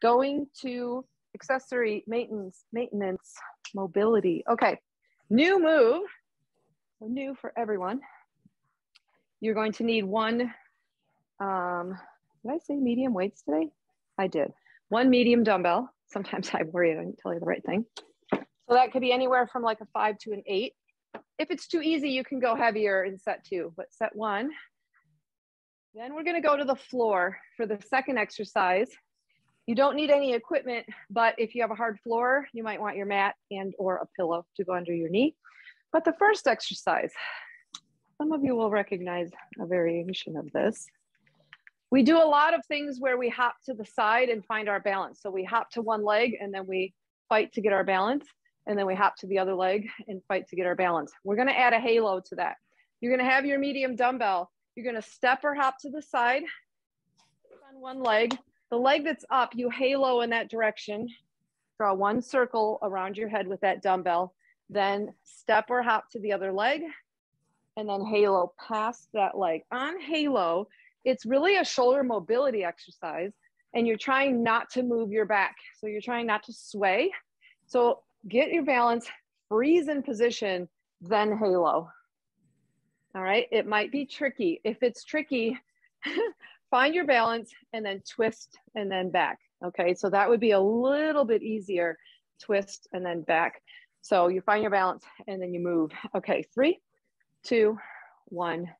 Going to accessory maintenance, mobility. Okay, new move, new for everyone. You're going to need one, did I say medium weights today? I did. One medium dumbbell. Sometimes I worry I didn't tell you the right thing. So that could be anywhere from like a 5 to an 8. If it's too easy, you can go heavier in set 2, but set 1. Then we're gonna go to the floor for the second exercise. You don't need any equipment, but if you have a hard floor, you might want your mat and or a pillow to go under your knee. But the first exercise, some of you will recognize a variation of this. We do a lot of things where we hop to the side and find our balance. So we hop to one leg and then we fight to get our balance. And then we hop to the other leg and fight to get our balance. We're gonna add a halo to that. You're gonna have your medium dumbbell. You're gonna step or hop to the side on one leg. The leg that's up, you halo in that direction. Draw one circle around your head with that dumbbell. Then step or hop to the other leg and then halo past that leg. On halo, it's really a shoulder mobility exercise and you're trying not to move your back. So you're trying not to sway. So get your balance, freeze in position, then halo. All right, it might be tricky. If it's tricky, find your balance and then twist and then back. Okay, so that would be a little bit easier, twist and then back. So you find your balance and then you move. Okay, 3, 2, 1,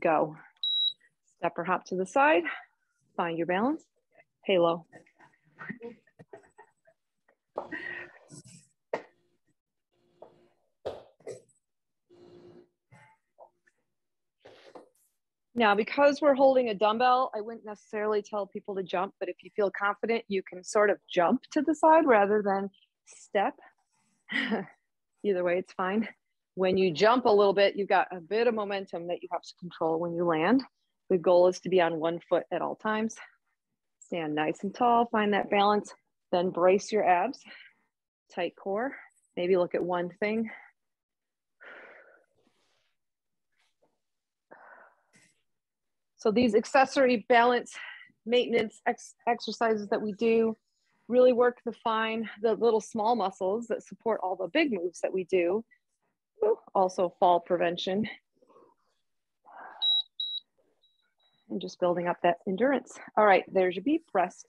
go. Step or hop to the side, find your balance, halo. Now, because we're holding a dumbbell, I wouldn't necessarily tell people to jump, but if you feel confident, you can sort of jump to the side rather than step. Either way, it's fine. When you jump a little bit, you've got a bit of momentum that you have to control when you land. The goal is to be on one foot at all times. Stand nice and tall, find that balance, then brace your abs, tight core. Maybe look at one thing. So these accessory balance maintenance exercises that we do really work to find the little small muscles that support all the big moves that we do. Also fall prevention. And just building up that endurance. All right, there's your beep rest.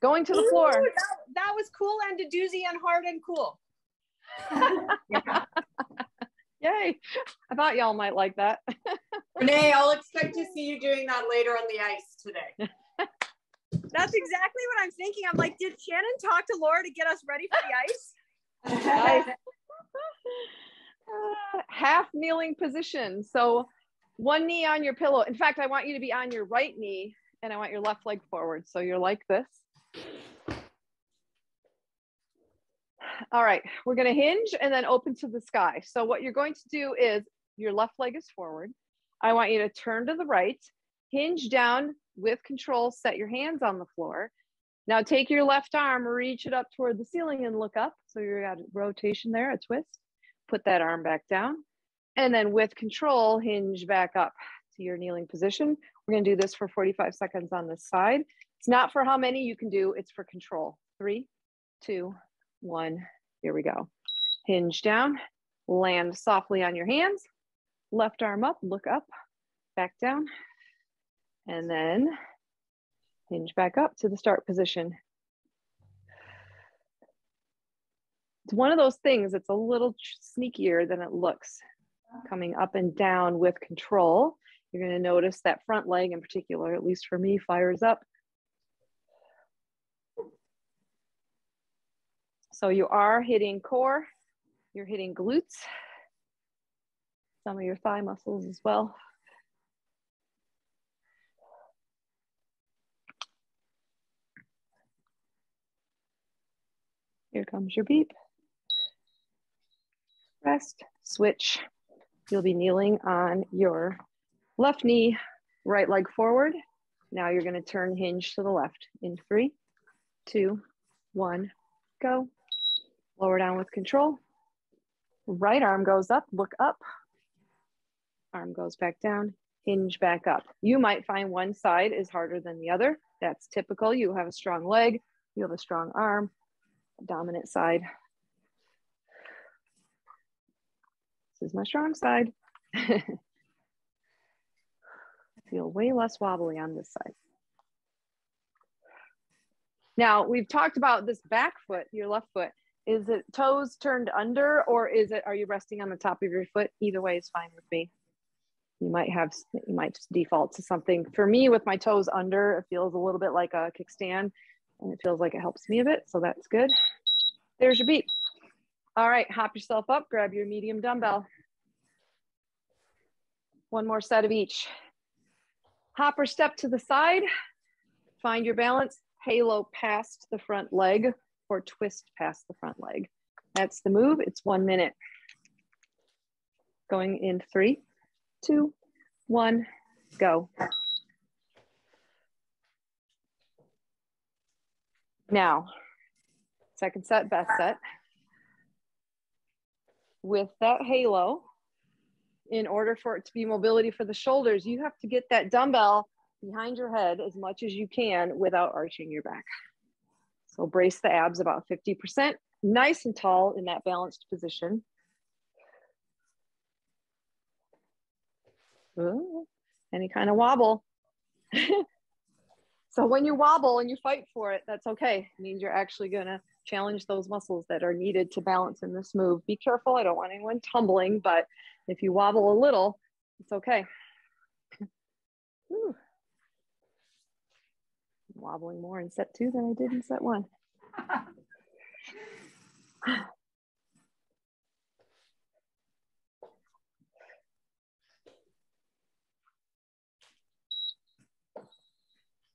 Going to the floor. Ooh, that was cool and a doozy and hard and cool. Yeah. Yay, I thought y'all might like that. Renee, I'll expect to see you doing that later on the ice today. That's exactly what I'm thinking. I'm like, did Shannon talk to Laura to get us ready for the ice? Half kneeling position. So one knee on your pillow. In fact, I want you to be on your right knee and I want your left leg forward. So you're like this. All right, we're gonna hinge and then open to the sky. So what you're going to do is your left leg is forward. I want you to turn to the right, hinge down with control, set your hands on the floor. Now take your left arm, reach it up toward the ceiling and look up. So you're at a rotation there, a twist. Put that arm back down. And then with control, hinge back up to your kneeling position. We're gonna do this for 45 seconds on this side. It's not for how many you can do, it's for control. 3, 2, 1, here we go. Hinge down, land softly on your hands, left arm up, look up, back down, and then hinge back up to the start position. It's one of those things that's a little sneakier than it looks. Coming up and down with control, you're gonna notice that front leg in particular, at least for me, fires up. So you are hitting core, you're hitting glutes, some of your thigh muscles as well. Here comes your beep. Rest, switch. You'll be kneeling on your left knee, right leg forward. Now you're gonna turn hinge to the left in 3, 2, 1, go. Lower down with control. Right arm goes up, look up. Arm goes back down, hinge back up. You might find one side is harder than the other. That's typical. You have a strong leg. Feel the strong arm, dominant side. This is my strong side. I feel way less wobbly on this side. Now, we've talked about this back foot, your left foot. Is it toes turned under, or is it, are you resting on the top of your foot? Either way is fine with me. You might just default to something. For me, with my toes under, it feels a little bit like a kickstand, and it feels like it helps me a bit, so that's good. There's your beep. All right, hop yourself up, grab your medium dumbbell. One more set of each. Hop or step to the side, find your balance, halo past the front leg, or twist past the front leg. That's the move, it's 1 minute. Going in 3, 2, 1, go. Now, second set, best set. With that halo, in order for it to be mobility for the shoulders, you have to get that dumbbell behind your head as much as you can without arching your back. So brace the abs about 50%, nice and tall in that balanced position. Ooh, any kind of wobble. So when you wobble and you fight for it, that's okay. It means you're actually gonna challenge those muscles that are needed to balance in this move. Be careful, I don't want anyone tumbling, but if you wobble a little, it's okay. Ooh. I'm wobbling more in set two than I did in set one.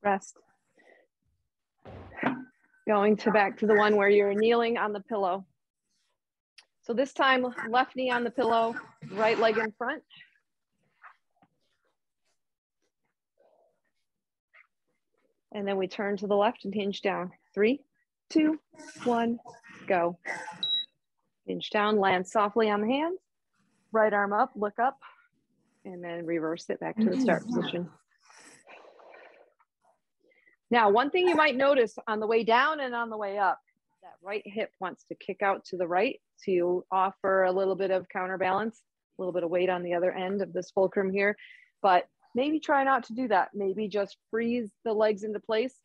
Rest. Going to back to the one where you're kneeling on the pillow. So this time, left knee on the pillow, right leg in front. And then we turn to the left and hinge down. 3, 2, 1, go. Hinge down, land softly on the hands. Right arm up, look up, and then reverse it back to the start position. Now, one thing you might notice on the way down and on the way up, that right hip wants to kick out to the right to offer a little bit of counterbalance, a little bit of weight on the other end of this fulcrum here, but maybe try not to do that. Maybe just freeze the legs into place,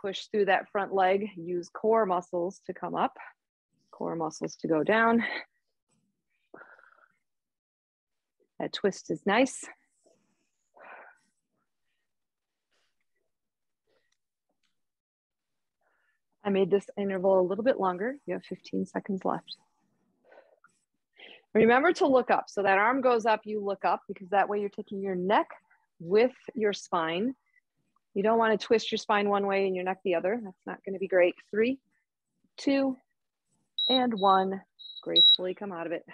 push through that front leg, use core muscles to come up, core muscles to go down. That twist is nice. I made this interval a little bit longer. You have 15 seconds left. Remember to look up. So that arm goes up, you look up, because that way you're taking your neck with your spine. You don't want to twist your spine one way and your neck the other. That's not going to be great. 3, 2, and 1. Gracefully come out of it.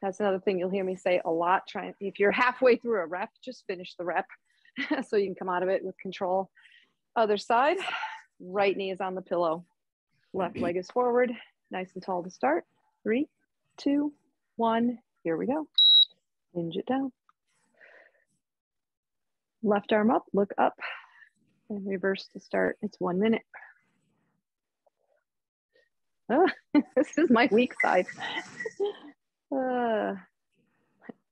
That's another thing you'll hear me say a lot. Try, if you're halfway through a rep, just finish the rep so you can come out of it with control. Other side. Right knee is on the pillow. Left leg is forward. Nice and tall to start. 3, 2, 1. Here we go. Hinge it down. Left arm up, look up, and reverse to start. It's 1 minute. Oh, this is my weak side.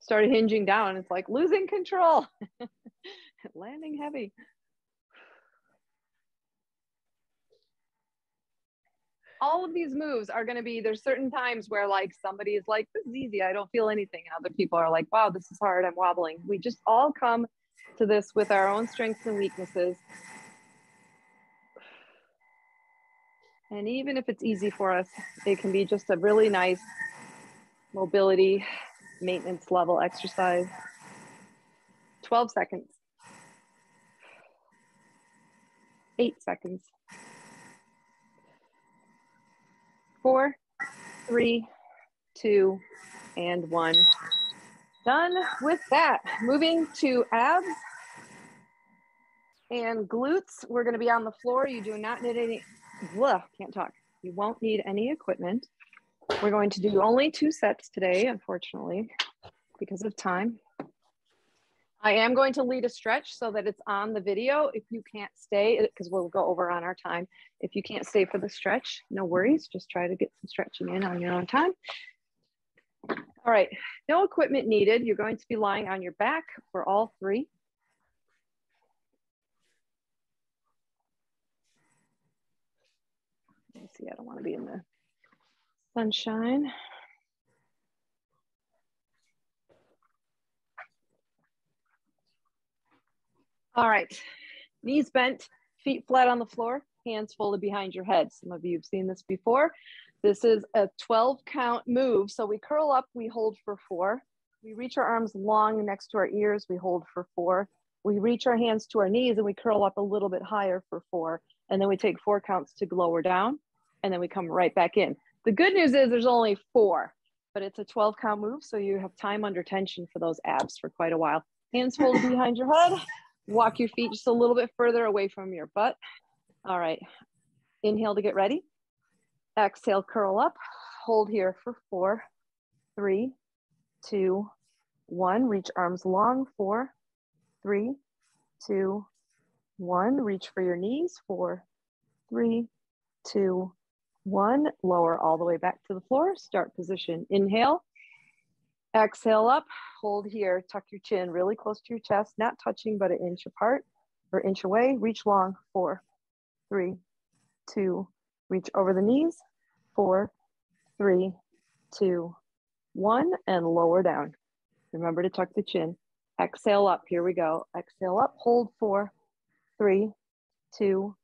Started hinging down. It's like losing control. Landing heavy. All of these moves are going to be, there's certain times where like somebody is like, this is easy, I don't feel anything. And other people are like, wow, this is hard, I'm wobbling. We just all come to this with our own strengths and weaknesses. And even if it's easy for us, it can be just a really nice mobility, maintenance level exercise. 12 seconds. 8 seconds. 4, 3, 2, and 1. Done with that. Moving to abs and glutes. We're going to be on the floor. You do not need any, can't talk. You won't need any equipment. We're going to do only 2 sets today, unfortunately, because of time. I am going to lead a stretch so that it's on the video. If you can't stay, because we'll go over on our time. If you can't stay for the stretch, no worries. Just try to get some stretching in on your own time. All right, no equipment needed. You're going to be lying on your back for all three. Let me see, I don't want to be in the sunshine. All right, knees bent, feet flat on the floor, hands folded behind your head. Some of you have seen this before. This is a 12-count move. So we curl up, we hold for 4. We reach our arms long next to our ears, we hold for 4. We reach our hands to our knees and we curl up a little bit higher for 4. And then we take 4 counts to lower down and then we come right back in. The good news is there's only 4, but it's a 12-count move. So you have time under tension for those abs for quite a while. Hands folded behind your head. Walk your feet just a little bit further away from your butt. All right, inhale to get ready. Exhale, curl up. Hold here for 4, 3, 2, 1. Reach arms long, 4, 3, 2, 1. Reach for your knees, 4, 3, 2, 1. Lower all the way back to the floor, start position, inhale. Exhale up, hold here, tuck your chin really close to your chest, not touching but an inch apart or inch away, reach long, 4, 3, 2, reach over the knees, 4, 3, 2, 1, and lower down. Remember to tuck the chin. Exhale up, here we go. Exhale up, hold 4, 3, 2,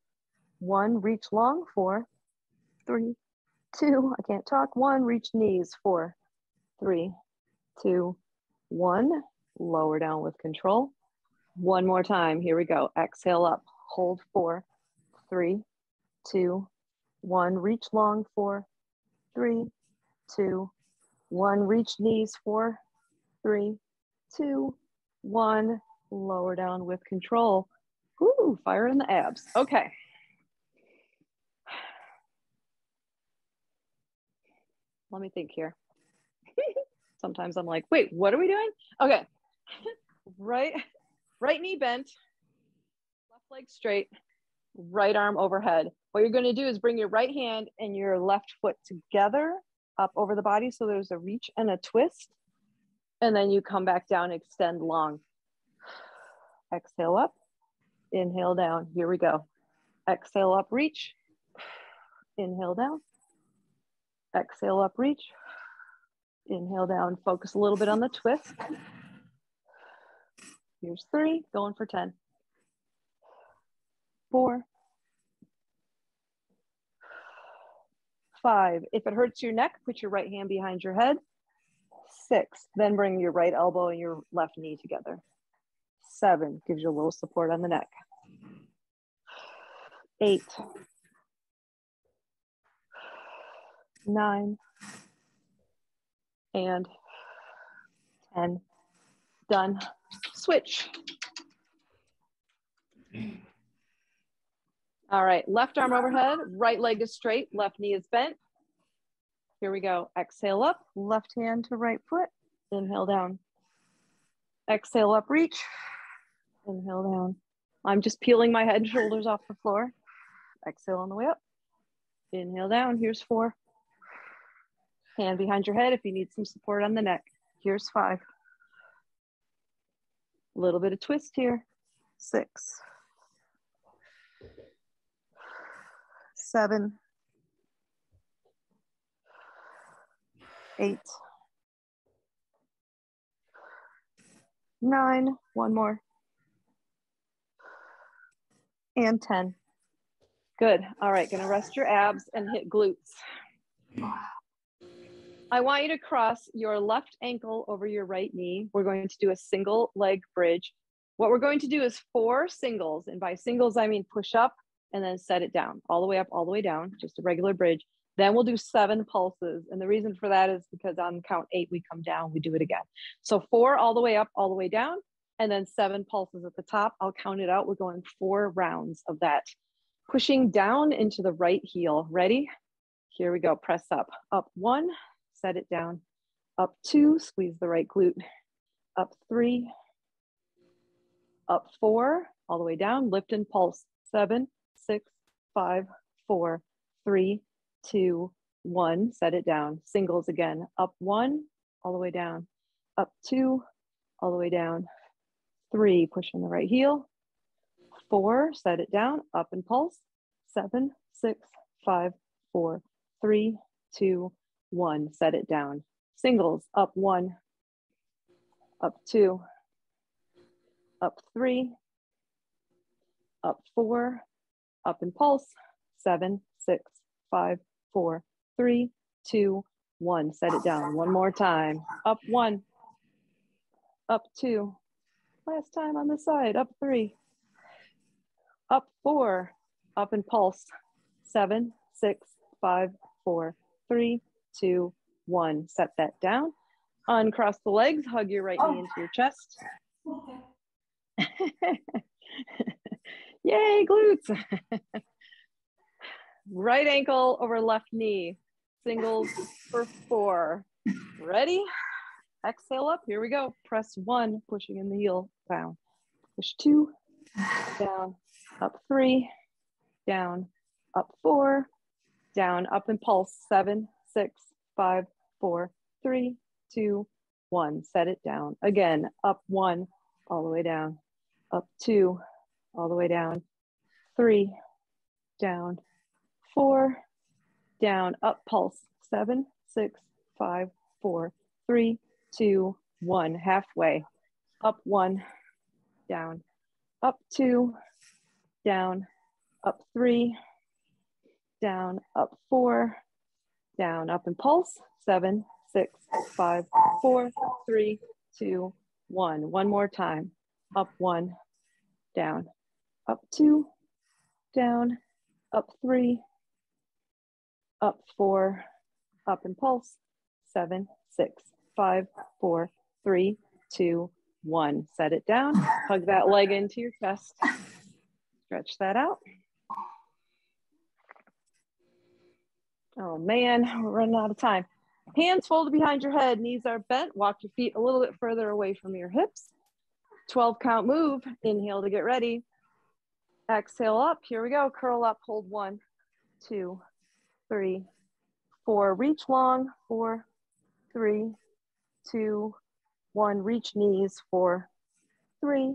1, reach long, 4, 3, 2, I can't talk, 1, reach knees, 4, 3, 2, 1, lower down with control. One more time, here we go. Exhale up, hold 4, 3, 2, 1, reach long, 4, 3, 2, 1, reach knees, 4, 3, 2, 1, lower down with control. Woo, fire in the abs, okay. Let me think here. Sometimes I'm like, wait, what are we doing? Okay, right knee bent, left leg straight, right arm overhead. What you're gonna do is bring your right hand and your left foot together up over the body so there's a reach and a twist. And then you come back down, extend long. Exhale up, inhale down, here we go. Exhale up, reach, inhale down. Exhale up, reach. Inhale down, focus a little bit on the twist. Here's 3, going for 10. 4, 5. If it hurts your neck, put your right hand behind your head. 6, then bring your right elbow and your left knee together. 7, gives you a little support on the neck. 8. 9. And 10, done, switch. All right, left arm overhead, right leg is straight, left knee is bent. Here we go, exhale up, left hand to right foot, inhale down. Exhale up, reach, inhale down. I'm just peeling my head and shoulders off the floor. Exhale on the way up, inhale down, here's 4. Hand behind your head if you need some support on the neck. Here's 5. A little bit of twist here. 6. 7. 8. 9, one more. And 10. Good, all right, gonna rest your abs and hit glutes. I want you to cross your left ankle over your right knee. We're going to do a single leg bridge. What we're going to do is 4 singles, and by singles, I mean push up and then set it down, all the way up, all the way down, just a regular bridge. Then we'll do 7 pulses, and the reason for that is because on count 8, we come down, we do it again. So 4 all the way up, all the way down, and then 7 pulses at the top. I'll count it out. We're going 4 rounds of that. Pushing down into the right heel. Ready? Here we go. Press up. Up 1. Set it down, up 2, squeeze the right glute, up 3, up 4, all the way down, lift and pulse, 7, 6, 5, 4, 3, 2, 1, set it down. Singles again, up 1, all the way down, up 2, all the way down, 3, push in the right heel, 4, set it down, up and pulse, 7, 6, 5, 4, 3, 2, 1, set it down. Singles, up 1, up 2, up 3, up 4, up and pulse, 7, 6, 5, 4, 3, 2, 1, set it down. One more time, up 1, up 2, last time on the side, up 3, up 4, up and pulse, 7, 6, 5, 4, 3, 2, 1, set that down. Uncross the legs, hug your right knee into your chest. Yay, glutes. Right ankle over left knee, singles for 4. Ready? Exhale up, here we go. Press 1, pushing in the heel, down. Push 2, down, up 3, down, up 4, down, up and pulse, 7, 6, 5, 4, 3, 2, 1, set it down. Again, up 1, all the way down, up 2, all the way down, 3, down, 4, down, up pulse, 7, 6, 5, 4, 3, 2, 1, halfway, up 1, down, up 2, down, up 3, down, up 4, down, up and pulse, 7, 6, 5, 4, 3, 2, 1. One more time, up 1, down, up 2, down, up 3, up 4, up and pulse, 7, 6, 5, 4, 3, 2, 1. Set it down, hug that leg into your chest, stretch that out. Oh man, we're running out of time. Hands folded behind your head, knees are bent, walk your feet a little bit further away from your hips. 12 count move, inhale to get ready. Exhale up, here we go, curl up, hold 1, 2, 3, 4, reach long, 4, 3, 2, 1, reach knees, 4, 3,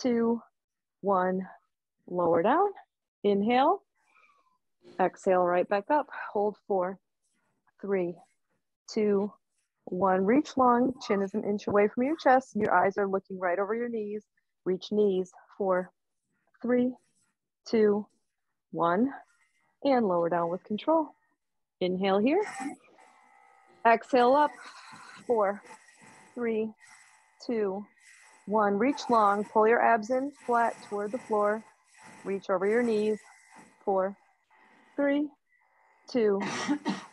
2, 1, lower down, inhale, exhale right back up, hold 4, 3, 2, 1, reach long, chin is an inch away from your chest, your eyes are looking right over your knees, reach knees, 4, 3, 2, 1, and lower down with control. Inhale here, exhale up, 4, 3, 2, 1, reach long, pull your abs in flat toward the floor, reach over your knees, 4, 3, 2,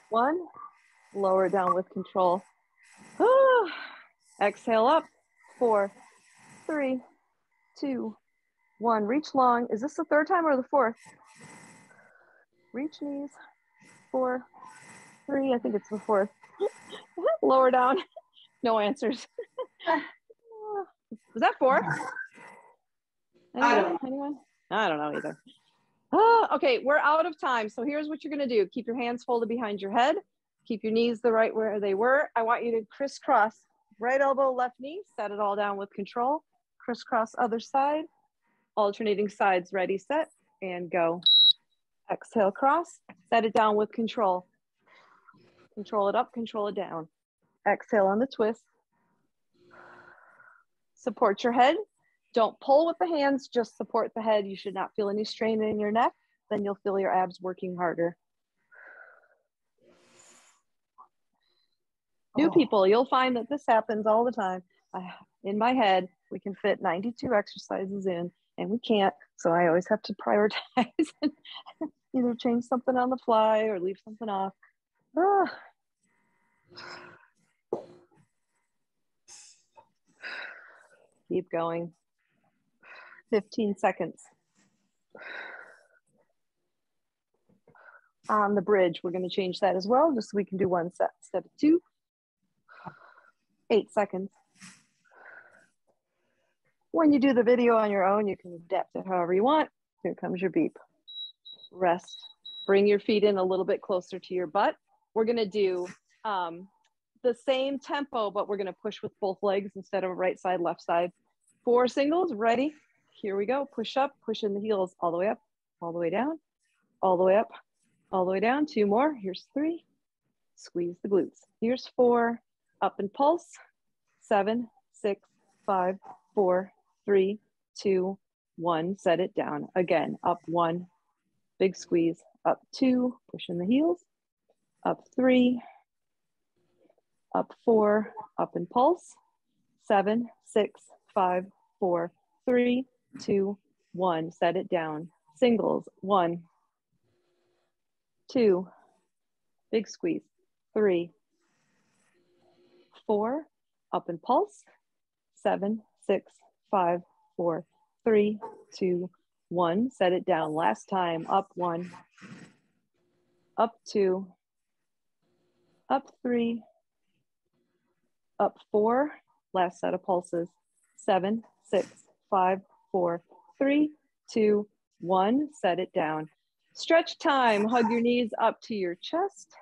1, lower down with control. Whew. Exhale up, 4, 3, 2, 1, reach long. Is this the third time or the fourth? Reach knees, 4, 3, I think it's the fourth. Lower down, no answers. Was that 4? Anyone? I don't know either. Oh, okay, we're out of time. So here's what you're gonna do. Keep your hands folded behind your head. Keep your knees the right where they were. I want you to crisscross right elbow, left knee, set it all down with control. Crisscross other side, alternating sides, ready, set, and go. Exhale, cross, set it down with control. Control it up, control it down. Exhale on the twist. Support your head. Don't pull with the hands, just support the head. You should not feel any strain in your neck. Then you'll feel your abs working harder. New people, you'll find that this happens all the time. In my head, we can fit 92 exercises in and we can't, so I always have to prioritize and either change something on the fly or leave something off. Ah. Keep going, 15 seconds. On the bridge, we're gonna change that as well, just so we can do one set instead of 2. 8 seconds. When you do the video on your own, you can adapt it however you want. Here comes your beep. Rest. Bring your feet in a little bit closer to your butt. We're going to do the same tempo, but we're going to push with both legs instead of right side, left side. 4 singles. Ready? Here we go. Push up. Push in the heels all the way up, all the way down, all the way up, all the way down. 2 more. Here's 3. Squeeze the glutes. Here's 4. Up and pulse. 7, 6, 5, 4, 3, 2, 1. Set it down. Again, up 1. Big squeeze. Up 2. Push in the heels. Up 3. Up 4. Up and pulse. 7, 6, 5, 4, 3, 2, 1. Set it down. Singles. 1, 2. Big squeeze. 3, 4. Up and pulse. 7, 6, 5, 4, 3, 2, 1. Set it down. Last time. Up 1. Up 2. Up 3. Up 4. Last set of pulses. 7, 6, 5, 4, 3, 2, 1. Set it down. Stretch time. Hug your knees up to your chest.